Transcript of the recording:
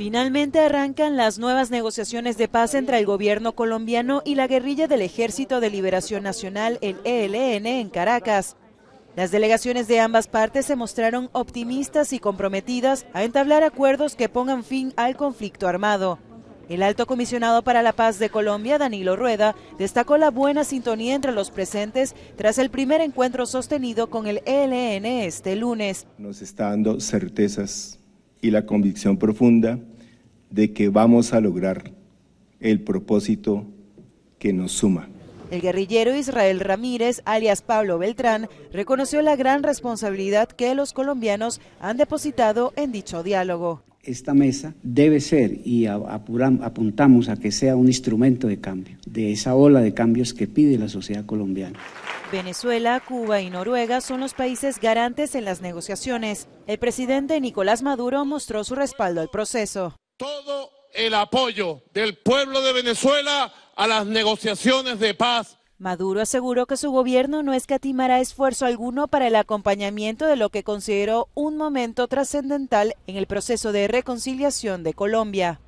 Finalmente arrancan las nuevas negociaciones de paz entre el gobierno colombiano y la guerrilla del Ejército de Liberación Nacional, el ELN, en Caracas. Las delegaciones de ambas partes se mostraron optimistas y comprometidas a entablar acuerdos que pongan fin al conflicto armado. El alto comisionado para la paz de Colombia, Danilo Rueda, destacó la buena sintonía entre los presentes tras el primer encuentro sostenido con el ELN este lunes. Nos está dando certezas y la convicción profunda de que vamos a lograr el propósito que nos suma. El guerrillero Israel Ramírez, alias Pablo Beltrán, reconoció la gran responsabilidad que los colombianos han depositado en dicho diálogo. Esta mesa debe ser, y apuntamos a que sea un instrumento de cambio, de esa ola de cambios que pide la sociedad colombiana. Venezuela, Cuba y Noruega son los países garantes en las negociaciones. El presidente Nicolás Maduro mostró su respaldo al proceso. Todo el apoyo del pueblo de Venezuela a las negociaciones de paz. Maduro aseguró que su gobierno no escatimará esfuerzo alguno para el acompañamiento de lo que consideró un momento trascendental en el proceso de reconciliación de Colombia.